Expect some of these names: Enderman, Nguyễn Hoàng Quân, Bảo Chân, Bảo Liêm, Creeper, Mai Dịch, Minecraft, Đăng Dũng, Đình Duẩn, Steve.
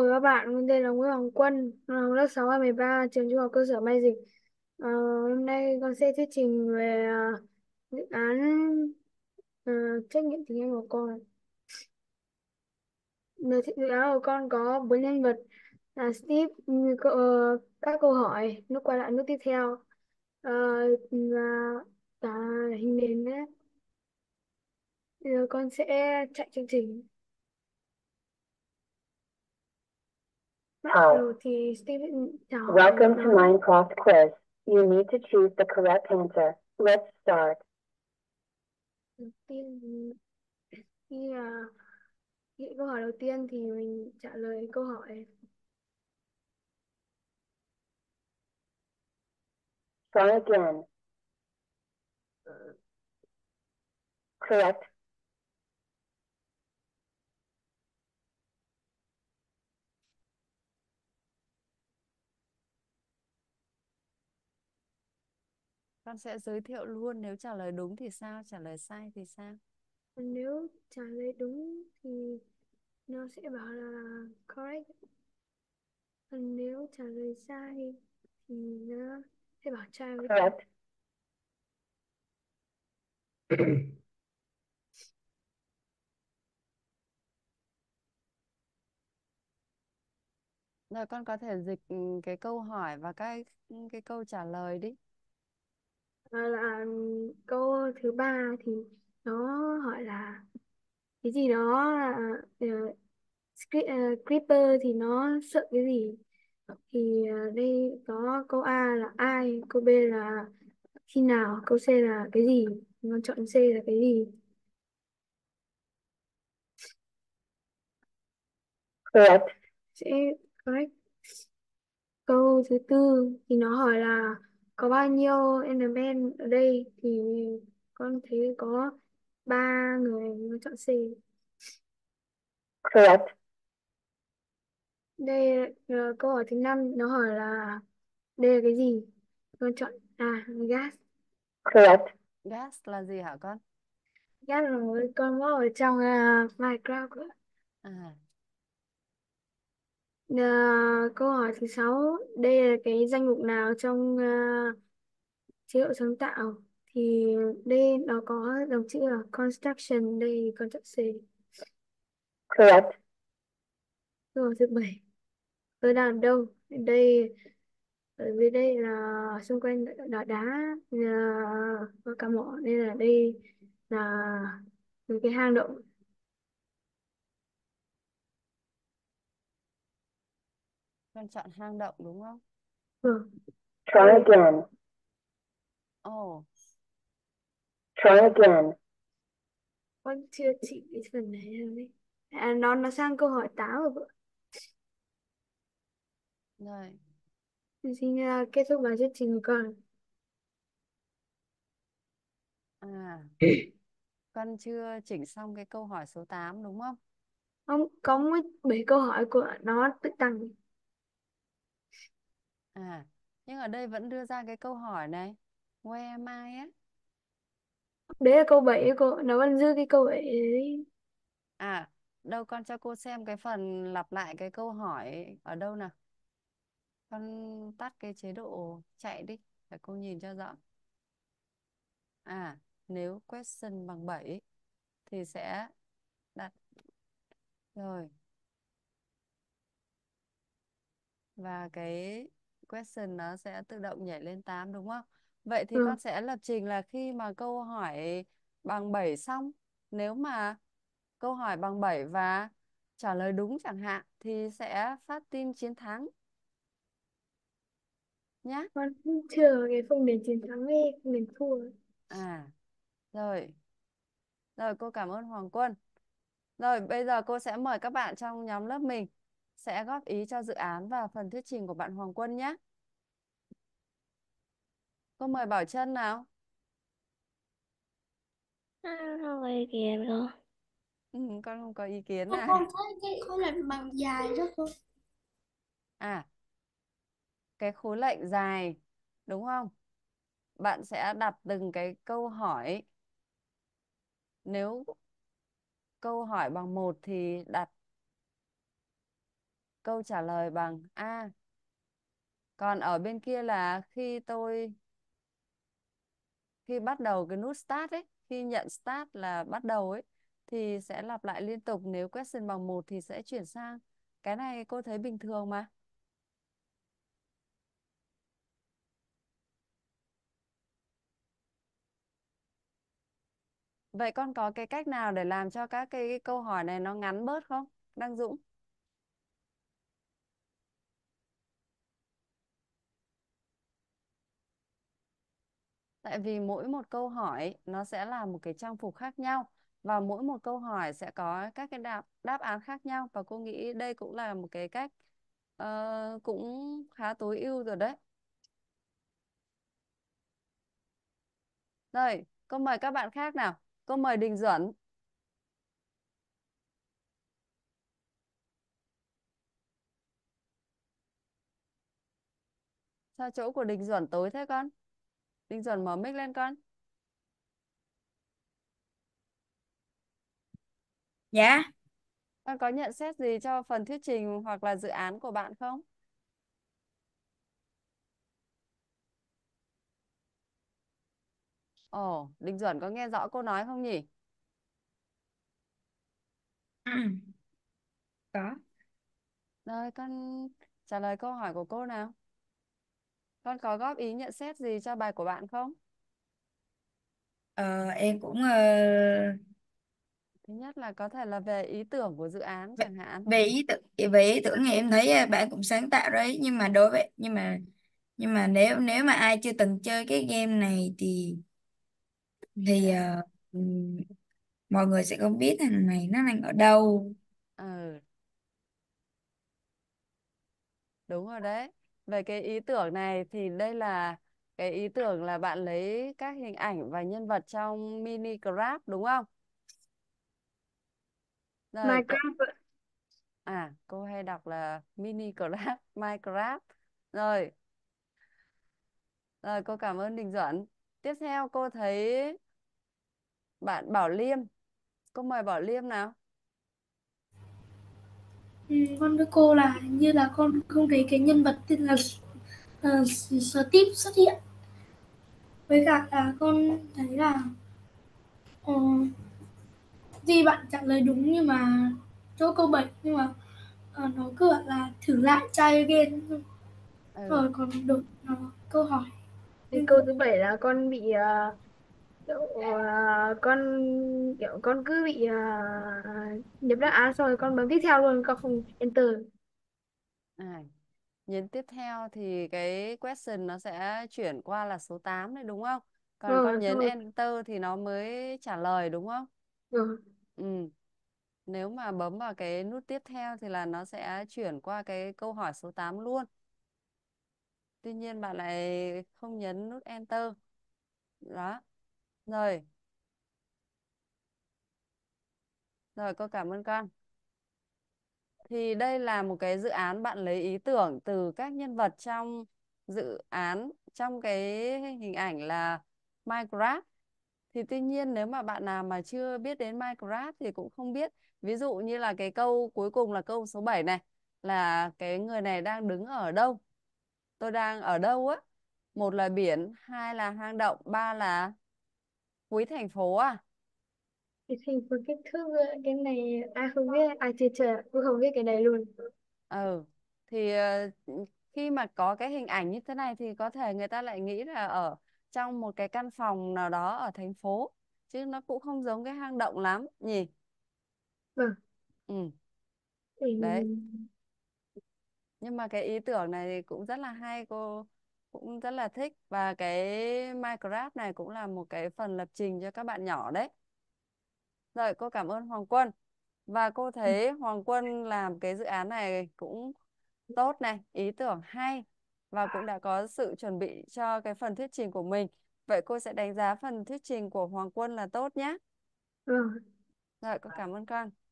Hello các bạn, mình tên là Nguyễn Hoàng Quân, lớp 6A13, trường trung học cơ sở Mai Dịch. Hôm nay con sẽ thuyết trình về dự án trách nhiệm tình yêu của con. Dự án của con có 4 nhân vật là Steve, các câu hỏi, nút qua lại nút tiếp theo, và hình nền đấy. Giờ con sẽ chạy chương trình. Hi. Welcome to Minecraft quiz. You need to choose the correct answer. Let's start. Câu hỏi đầu tiên thì mình trả lời câu hỏi. Try again. Correct. Con sẽ giới thiệu luôn, nếu trả lời đúng thì sao, trả lời sai thì sao? Nếu trả lời đúng thì nó sẽ bảo là correct. Còn nếu trả lời sai thì nó sẽ bảo try with correct. Rồi con có thể dịch cái câu hỏi và cái câu trả lời đi. Là câu thứ ba thì nó hỏi là cái gì đó là Creeper thì nó sợ cái gì, thì đây có câu A là ai, câu B là khi nào, câu C là cái gì. Con chọn C là cái gì. Correct. Correct. Câu thứ tư thì nó hỏi là có bao nhiêu Enderman ở đây, thì con thấy có 3 người, nó chọn C. Correct. Đây là câu hỏi thứ 5, nó hỏi là đây là cái gì, con chọn gas. Correct. Gas là gì hả con? Gas là một con mó ở trong Minecraft. Câu hỏi thứ 6, đây là cái danh mục nào trong chế độ sáng tạo, thì đây nó có dòng chữ là construction, đây con chọn C. Correct. Câu hỏi thứ 7, tôi đang ở đâu? Đây, bởi vì đây là xung quanh đá có cả mỏ, nên là đây là cái hang động. Con chọn hang động đúng không? Ừ. Try again. Oh. Try again. Con chưa chỉ cái phần này rồi. Nó sang câu hỏi 8 rồi vợ. Rồi. Mình xin kết thúc bài thuyết trình của con. Con chưa chỉnh xong cái câu hỏi số 8 đúng không? Không, có 7 câu hỏi của nó tự tăng. Nhưng ở đây vẫn đưa ra cái câu hỏi này, where am I á. Đấy là câu 7 cô, nó vẫn giữ cái câu 7 đấy. Đâu con cho cô xem cái phần lặp lại cái câu hỏi ở đâu nào. Con tắt cái chế độ chạy đi, để cô nhìn cho rõ. Nếu question bằng 7 thì sẽ đặt rồi. Và cái question nó sẽ tự động nhảy lên 8 đúng không? Vậy thì con sẽ lập trình là khi mà câu hỏi bằng 7 xong, nếu mà câu hỏi bằng 7 và trả lời đúng chẳng hạn, thì sẽ phát tin chiến thắng nhá. Con chưa cái không đến chiến thắng ấy, không đến thua. Rồi cô cảm ơn Hoàng Quân. Rồi bây giờ cô sẽ mời các bạn trong nhóm lớp mình sẽ góp ý cho dự án và phần thuyết trình của bạn Hoàng Quân nhé. Cô mời Bảo Chân nào. Không có ý kiến đâu. Con không có ý kiến à? Con thấy cái khối lệnh bằng dài đó cô. Cái khối lệnh dài đúng không? Bạn sẽ đặt từng cái câu hỏi. Nếu câu hỏi bằng 1 thì đặt Câu trả lời bằng A. Còn ở bên kia là khi bắt đầu cái nút start ấy, khi nhận start là bắt đầu ấy, thì sẽ lặp lại liên tục, nếu question bằng 1 thì sẽ chuyển sang. Cái này cô thấy bình thường mà. Vậy con có cái cách nào để làm cho các cái câu hỏi này nó ngắn bớt không, Đăng Dũng? Tại vì mỗi một câu hỏi nó sẽ là một cái trang phục khác nhau, và mỗi một câu hỏi sẽ có các cái đáp án khác nhau, và cô nghĩ đây cũng là một cái cách cũng khá tối ưu rồi đấy. Rồi, cô mời các bạn khác nào. Cô mời Đình Duẩn. Sao chỗ của Đình Duẩn tối thế con? Đình Duẩn mở mic lên con. Dạ. Con có nhận xét gì cho phần thuyết trình hoặc là dự án của bạn không? Ồ, Đình Duẩn có nghe rõ cô nói không nhỉ? Ừ, có. Rồi, con trả lời câu hỏi của cô nào. Con có góp ý nhận xét gì cho bài của bạn không? Em cũng thứ nhất là có thể là về ý tưởng của dự án chẳng hạn. Về ý tưởng thì em thấy bạn cũng sáng tạo đấy, nhưng mà nếu mà ai chưa từng chơi cái game này thì mọi người sẽ không biết thằng này nó đang ở đâu. Ừ, đúng rồi đấy. Về cái ý tưởng này thì đây là cái ý tưởng là bạn lấy các hình ảnh và nhân vật trong Minecraft đúng không? Rồi, Minecraft. À, cô hay đọc là Minecraft, Minecraft. Rồi. Rồi, cô cảm ơn Đình Duẩn. Tiếp theo cô thấy bạn Bảo Liêm. Cô mời Bảo Liêm nào. Con với cô là hình như là con không thấy cái nhân vật tên là Steve xuất hiện. Với cả là con thấy là tuy bạn trả lời đúng nhưng mà chỗ câu 7, nhưng mà nó cứ là thử lại try again. Ừ. Rồi còn đột câu hỏi. Thì câu thứ 7 là con bị con cứ bị nhập đáp án xong rồi con bấm tiếp theo luôn, con không enter. À, nhấn tiếp theo thì cái question nó sẽ chuyển qua là số 8 đấy đúng không? Còn con nhấn enter thì nó mới trả lời đúng không? Ừ. Nếu mà bấm vào cái nút tiếp theo thì là nó sẽ chuyển qua cái câu hỏi số 8 luôn. Tuy nhiên bạn lại không nhấn nút enter. Đó. Rồi, cô cảm ơn con. Thì đây là một cái dự án bạn lấy ý tưởng từ các nhân vật trong dự án, trong cái hình ảnh là Minecraft. Thì tuy nhiên nếu mà bạn nào mà chưa biết đến Minecraft thì cũng không biết. Ví dụ như là cái câu cuối cùng là câu số 7 này, là cái người này đang đứng ở đâu? Tôi đang ở đâu á? Một là biển, hai là hang động, ba là cuối thành phố à? Cái thành phố kết thúc, cái này ai không biết, ai chưa chơi, cũng không biết cái này luôn. Ừ, thì khi mà có cái hình ảnh như thế này thì có thể người ta lại nghĩ là ở trong một cái căn phòng nào đó ở thành phố, chứ nó cũng không giống cái hang động lắm nhỉ? Vâng. Ừ. Đấy. Nhưng mà cái ý tưởng này thì cũng rất là hay, cô cũng rất là thích, và cái Minecraft này cũng là một cái phần lập trình cho các bạn nhỏ đấy. Rồi, cô cảm ơn Hoàng Quân. Và cô thấy Hoàng Quân làm cái dự án này cũng tốt này, ý tưởng hay, và cũng đã có sự chuẩn bị cho cái phần thuyết trình của mình. Vậy cô sẽ đánh giá phần thuyết trình của Hoàng Quân là tốt nhé. Rồi, cô cảm ơn con.